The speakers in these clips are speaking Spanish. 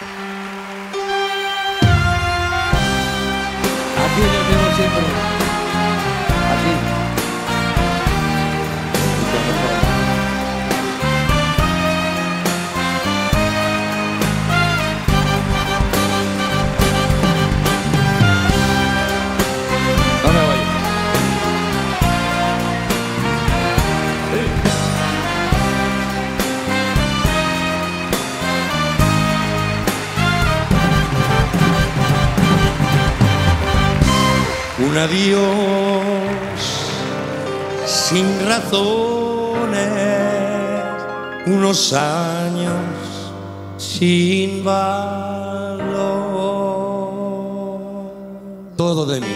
Así lo hacemos siempre. Así. No me voy. Un adiós sin razones, unos años sin valor, todo de mí.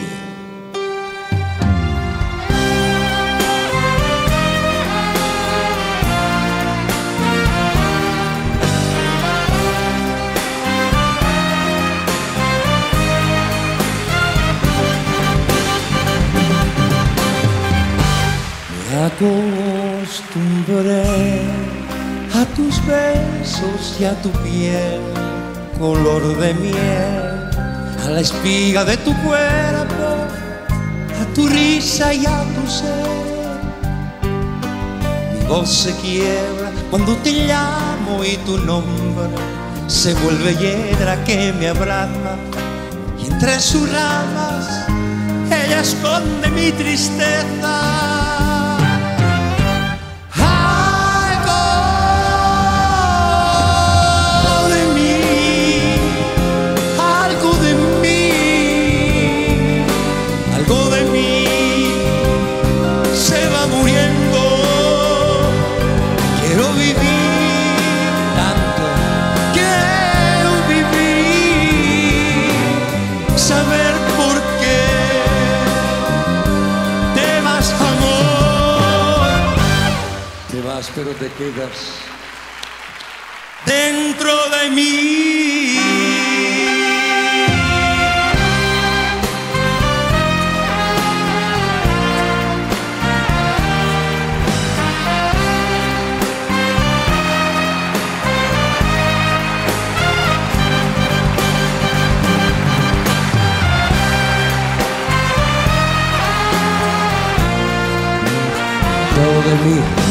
Me acostumbré a tus besos y a tu piel, color de miel, a la espiga de tu cuerpo, a tu risa y a tu ser. Mi voz se quiebra cuando te llamo y tu nombre se vuelve hiedra que me abraza, y entre sus ramas ella esconde mi tristeza. Pero te quedas dentro de mí. Todo de mí.